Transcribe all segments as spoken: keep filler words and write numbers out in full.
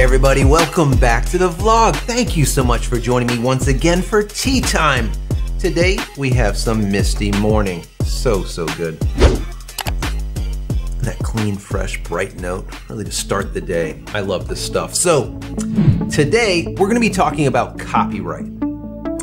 Hey everybody, welcome back to the vlog. Thank you so much for joining me once again for tea time. Today we have some misty morning. So, so good. That clean, fresh, bright note, really to start the day. I love this stuff. So today we're gonna be talking about copyright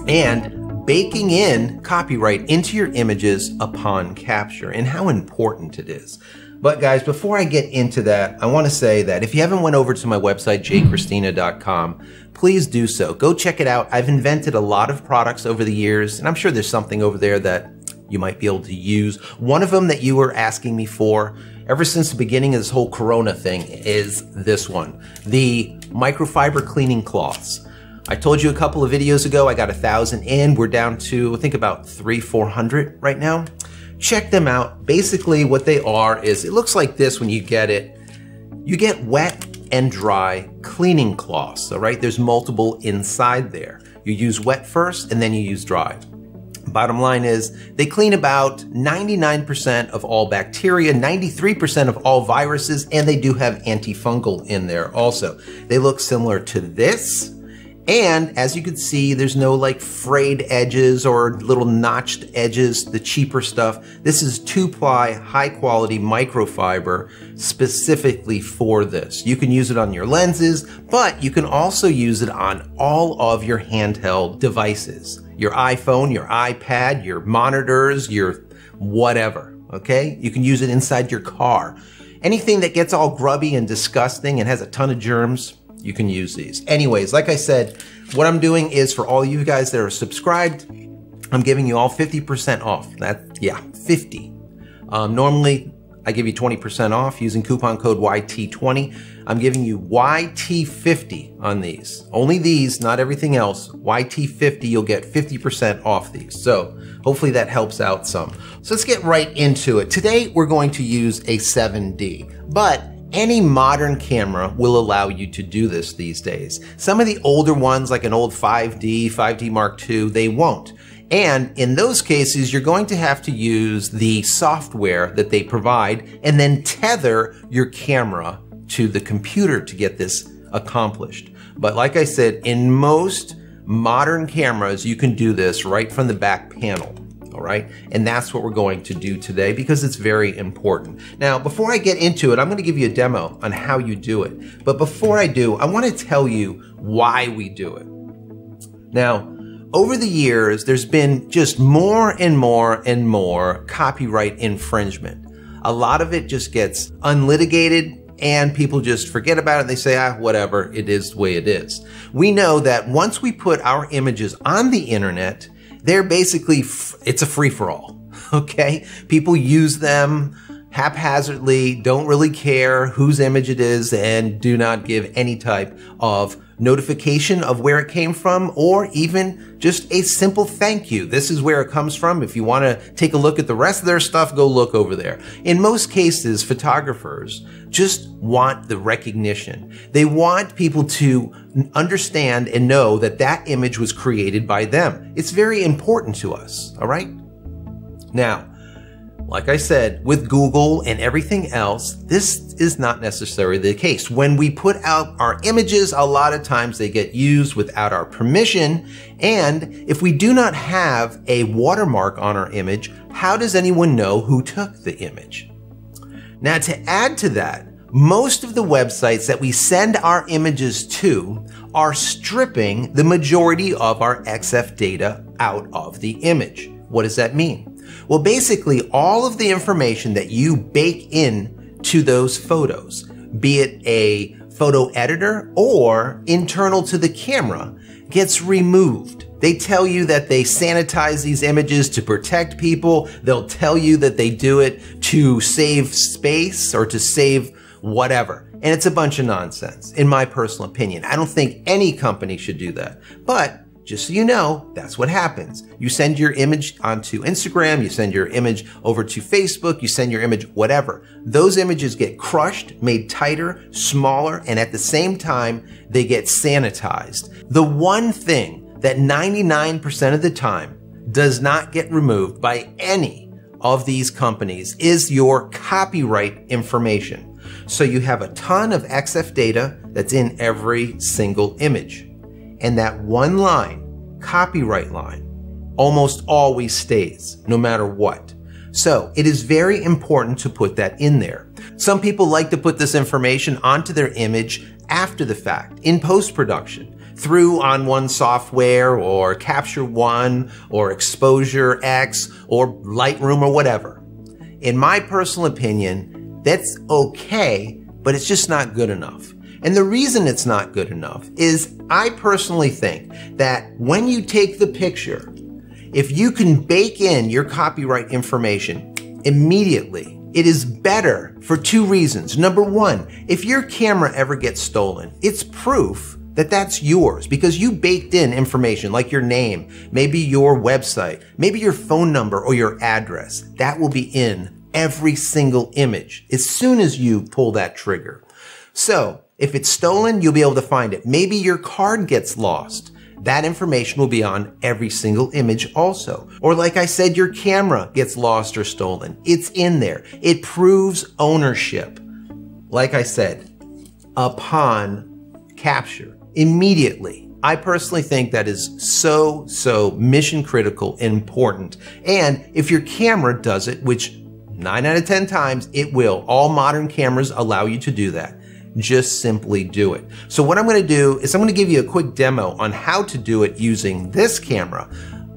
and baking in copyright into your images upon capture and how important it is. But guys, before I get into that, I want to say that if you haven't went over to my website, j Cristina dot com, please do so. Go check it out. I've invented a lot of products over the years, and I'm sure there's something over there that you might be able to use. One of them that you were asking me for ever since the beginning of this whole Corona thing is this one, the microfiber cleaning cloths. I told you a couple of videos ago, I got a thousand in. We're down to, I think, about three, four hundred right now. Check them out. Basically what they are is, it looks like this when you get it. You get wet and dry cleaning cloths, all right? There's multiple inside there. You use wet first and then you use dry. Bottom line is they clean about ninety-nine percent of all bacteria, ninety-three percent of all viruses, and they do have antifungal in there also. They look similar to this. And as you can see, there's no like frayed edges or little notched edges, the cheaper stuff. This is two ply, high quality microfiber specifically for this. You can use it on your lenses, but you can also use it on all of your handheld devices. Your iPhone, your iPad, your monitors, your whatever, okay? You can use it inside your car. Anything that gets all grubby and disgusting and has a ton of germs, you can use these. Anyways, like I said, what I'm doing is for all you guys that are subscribed, I'm giving you all fifty percent off. That, yeah, fifty. Um, normally, I give you twenty percent off using coupon code Y T twenty. I'm giving you Y T fifty on these. Only these, not everything else. Y T fifty, you'll get fifty percent off these. So hopefully that helps out some. So let's get right into it. Today, we're going to use a seven D, but any modern camera will allow you to do this these days. Some of the older ones, like an old five D, five D Mark two, they won't. And in those cases, you're going to have to use the software that they provide and then tether your camera to the computer to get this accomplished. But like I said, in most modern cameras, you can do this right from the back panel. All right, and that's what we're going to do today because it's very important. Now, before I get into it, I'm gonna give you a demo on how you do it. But before I do, I wanna tell you why we do it. Now, over the years, there's been just more and more and more copyright infringement. A lot of it just gets unlitigated and people just forget about it. They say, ah, whatever, it is the way it is. We know that once we put our images on the internet, they're basically, it's a free-for-all, okay? People use them haphazardly, don't really care whose image it is, and do not give any type of notification of where it came from, or even just a simple thank you. This is where it comes from. If you want to take a look at the rest of their stuff, go look over there. In most cases, photographers just want the recognition. They want people to understand and know that that image was created by them. It's very important to us, all right? Now, like I said, with Google and everything else, this is not necessarily the case. When we put out our images, a lot of times they get used without our permission. And if we do not have a watermark on our image, how does anyone know who took the image? Now, to add to that, most of the websites that we send our images to are stripping the majority of our E X I F data out of the image. What does that mean? Well, basically all of the information that you bake in to those photos, be it a photo editor or internal to the camera, gets removed. They tell you that they sanitize these images to protect people. They'll tell you that they do it to save space or to save whatever. And it's a bunch of nonsense, in my personal opinion. I don't think any company should do that. But just so you know, that's what happens. You send your image onto Instagram, you send your image over to Facebook, you send your image, whatever. Those images get crushed, made tighter, smaller, and at the same time, they get sanitized. The one thing that ninety-nine percent of the time does not get removed by any of these companies is your copyright information. So you have a ton of E X I F data that's in every single image. And that one line, copyright line, almost always stays, no matter what. So it is very important to put that in there. Some people like to put this information onto their image after the fact, in post-production, through On one software or Capture One or exposure X or Lightroom or whatever. In my personal opinion, that's okay, but it's just not good enough. And the reason it's not good enough is I personally think that when you take the picture, if you can bake in your copyright information immediately, it is better for two reasons. Number one, if your camera ever gets stolen, it's proof that that's yours because you baked in information like your name, maybe your website, maybe your phone number or your address. That will be in every single image as soon as you pull that trigger. So if it's stolen, you'll be able to find it. Maybe your card gets lost. That information will be on every single image also. Or like I said, your camera gets lost or stolen. It's in there. It proves ownership. Like I said, upon capture. Immediately. I personally think that is so, so mission critical, important. And if your camera does it, which nine out of ten times it will, all modern cameras allow you to do that. Just simply do it. So what I'm going to do is I'm going to give you a quick demo on how to do it using this camera.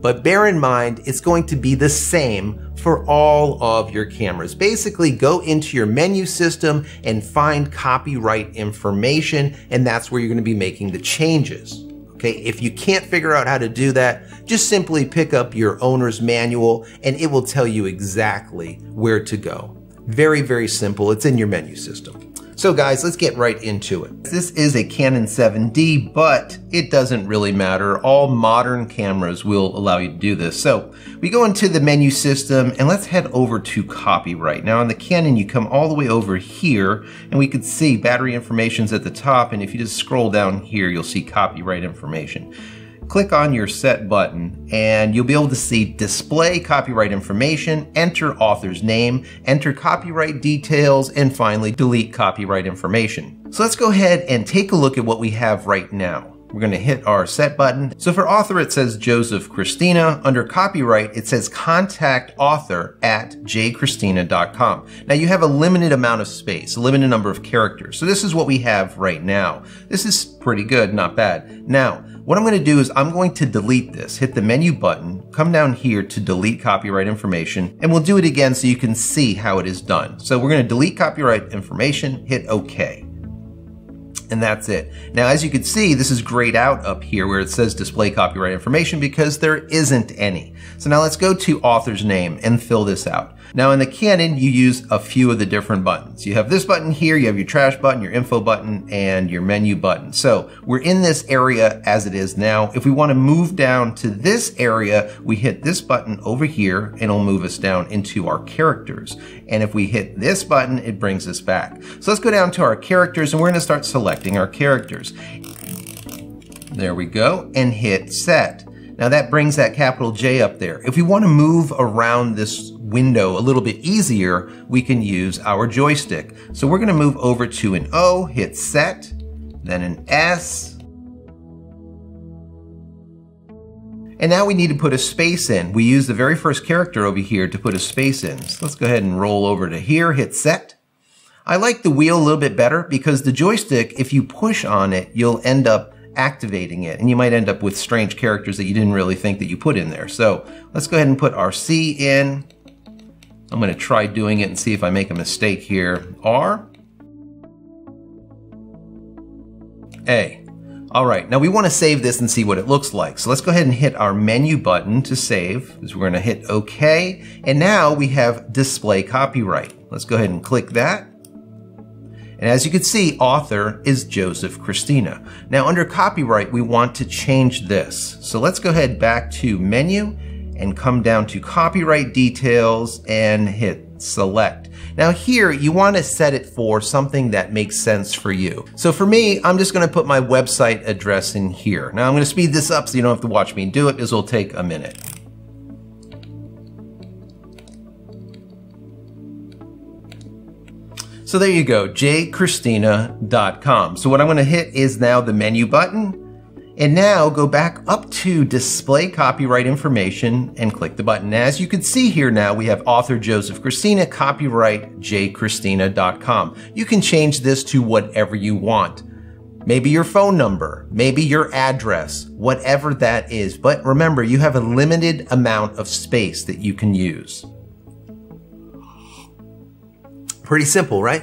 But bear in mind, it's going to be the same for all of your cameras. Basically, go into your menu system and find copyright information, and that's where you're going to be making the changes. Okay, if you can't figure out how to do that, just simply pick up your owner's manual and it will tell you exactly where to go. Very, very simple. It's in your menu system. So guys, let's get right into it. This is a Canon seven D, but it doesn't really matter. All modern cameras will allow you to do this. So we go into the menu system and let's head over to copyright. Now on the Canon, you come all the way over here and we can see battery information's at the top. And if you just scroll down here, you'll see copyright information. Click on your set button and you'll be able to see display copyright information, enter author's name, enter copyright details, and finally delete copyright information. So let's go ahead and take a look at what we have right now. We're going to hit our set button. So for author, it says Joseph Cristina. Under copyright, it says contact author at j Cristina dot com. Now you have a limited amount of space, a limited number of characters. So this is what we have right now. This is pretty good, not bad. Now, what I'm going to do is I'm going to delete this, hit the menu button, come down here to delete copyright information, and we'll do it again so you can see how it is done. So we're going to delete copyright information, hit OK. And that's it. Now, as you can see, this is grayed out up here where it says display copyright information because there isn't any. So now let's go to author's name and fill this out. Now in the Canon, you use a few of the different buttons. You have this button here, you have your trash button, your info button, and your menu button. So we're in this area as it is now. If we want to move down to this area, we hit this button over here and it'll move us down into our characters. And if we hit this button, it brings us back. So let's go down to our characters and we're going to start selecting our characters. There we go, and hit set. Now that brings that capital J up there. If we want to move around this window a little bit easier, we can use our joystick. So we're going to move over to an O, hit set, then an S. And now we need to put a space in. We use the very first character over here to put a space in. So let's go ahead and roll over to here, hit set. I like the wheel a little bit better because the joystick, if you push on it, you'll end up activating it and you might end up with strange characters that you didn't really think that you put in there. So let's go ahead and put our C in. I'm going to try doing it and see if I make a mistake here. R. A. All right, now we want to save this and see what it looks like. So let's go ahead and hit our menu button to save, because we're going to hit OK. And now we have display copyright. Let's go ahead and click that. And as you can see, author is Joseph Cristina. Now under copyright, we want to change this. So let's go ahead back to menu and come down to copyright details and hit select. Now here, you want to set it for something that makes sense for you. So for me, I'm just going to put my website address in here. Now I'm going to speed this up so you don't have to watch me do it, because it'll take a minute. So there you go, j Cristina dot com. So what I'm gonna hit is now the menu button, and now go back up to display copyright information and click the button. As you can see here now, we have author Joseph Cristina, copyright j Cristina dot com. You can change this to whatever you want. Maybe your phone number, maybe your address, whatever that is. But remember, you have a limited amount of space that you can use. Pretty simple, right?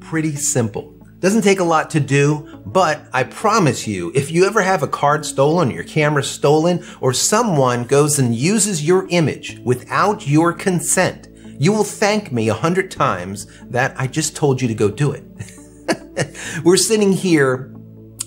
Pretty simple. Doesn't take a lot to do, but I promise you, if you ever have a card stolen, your camera stolen, or someone goes and uses your image without your consent, you will thank me a hundred times that I just told you to go do it. We're sitting here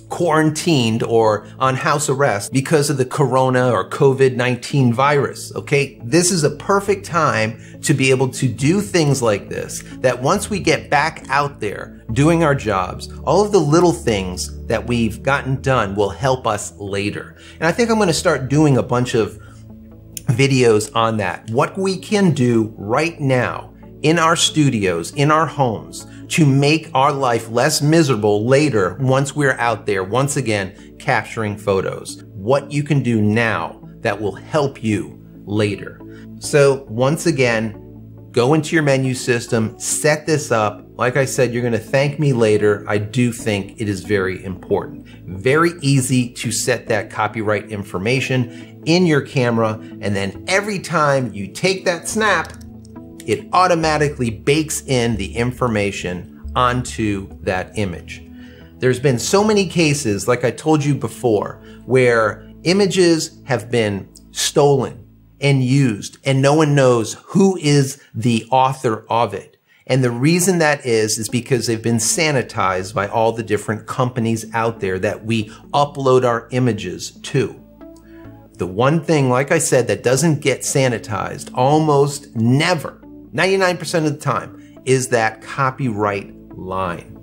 quarantined or on house arrest because of the corona or COVID nineteen virus, okay? This is a perfect time to be able to do things like this, that once we get back out there doing our jobs, all of the little things that we've gotten done will help us later. And I think I'm going to start doing a bunch of videos on that. What we can do right now in our studios, in our homes, to make our life less miserable later once we're out there, once again, capturing photos. What you can do now that will help you later. So once again, go into your menu system, set this up. Like I said, you're gonna thank me later. I do think it is very important. Very easy to set that copyright information in your camera, and then every time you take that snap, it automatically bakes in the information onto that image. There's been so many cases, like I told you before, where images have been stolen and used, and no one knows who is the author of it. And the reason that is, is because they've been sanitized by all the different companies out there that we upload our images to. The one thing, like I said, that doesn't get sanitized almost never, ninety-nine percent of the time, is that copyright line.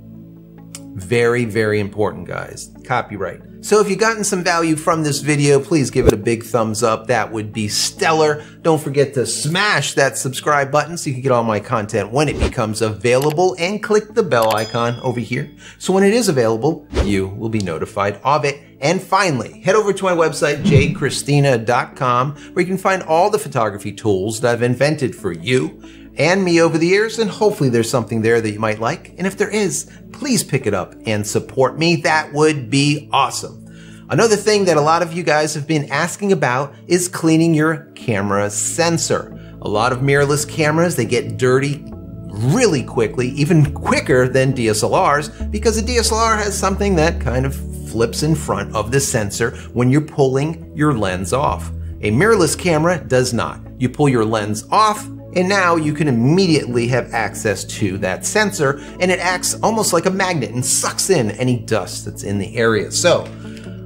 Very, very important, guys. Copyright. So if you've gotten some value from this video, please give it a big thumbs up. That would be stellar. Don't forget to smash that subscribe button so you can get all my content when it becomes available, and click the bell icon over here so when it is available, you will be notified of it. And finally, head over to my website, j Cristina dot com, where you can find all the photography tools that I've invented for you and me over the years, and hopefully there's something there that you might like. And if there is, please pick it up and support me. That would be awesome. Another thing that a lot of you guys have been asking about is cleaning your camera sensor. A lot of mirrorless cameras, they get dirty really quickly, even quicker than D S L Rs, because a D S L R has something that kind of flips in front of the sensor when you're pulling your lens off. A mirrorless camera does not. You pull your lens off, and now you can immediately have access to that sensor, and it acts almost like a magnet and sucks in any dust that's in the area. So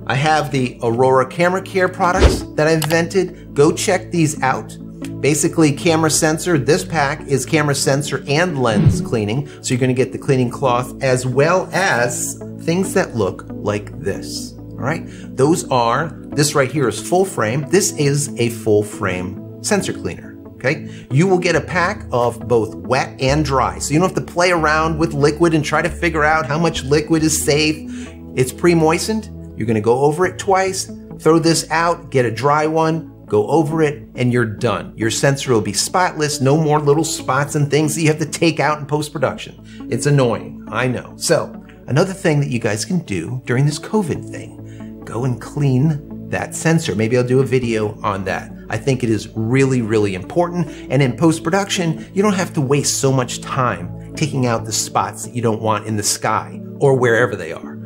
I have the Aurora Camera Care products that I invented. Go check these out. Basically, camera sensor, this pack is camera sensor and lens cleaning. So you're gonna get the cleaning cloth as well as things that look like this, all right? Those are, this right here is full frame. This is a full frame sensor cleaner. Okay, you will get a pack of both wet and dry, so you don't have to play around with liquid and try to figure out how much liquid is safe. It's pre-moistened. You're gonna go over it twice, throw this out, get a dry one, go over it, and you're done. Your sensor will be spotless, no more little spots and things that you have to take out in post-production. It's annoying, I know. So another thing that you guys can do during this COVID thing, go and clean that sensor. Maybe I'll do a video on that. I think it is really, really important. And in post-production, you don't have to waste so much time taking out the spots that you don't want in the sky or wherever they are.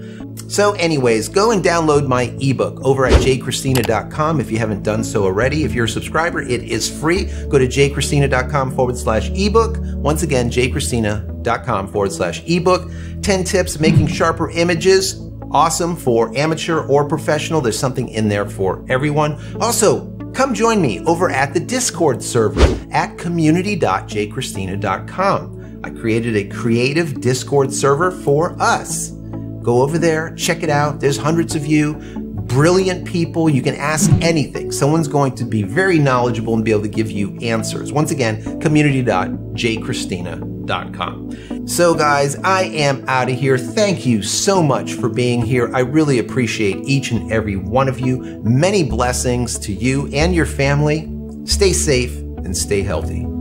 So anyways, go and download my ebook over at j Cristina dot com if you haven't done so already. If you're a subscriber, it is free. Go to j Cristina dot com forward slash ebook. Once again, j Cristina dot com forward slash ebook. ten tips making sharper images. Awesome for amateur or professional. There's something in there for everyone. Also, come join me over at the Discord server at community dot j Cristina dot com. I created a creative Discord server for us. Go over there, check it out. There's hundreds of you, brilliant people. You can ask anything. Someone's going to be very knowledgeable and be able to give you answers. Once again, community dot j Cristina dot com. joseph cristina dot com. So guys, I am out of here. Thank you so much for being here. I really appreciate each and every one of you. Many blessings to you and your family. Stay safe and stay healthy.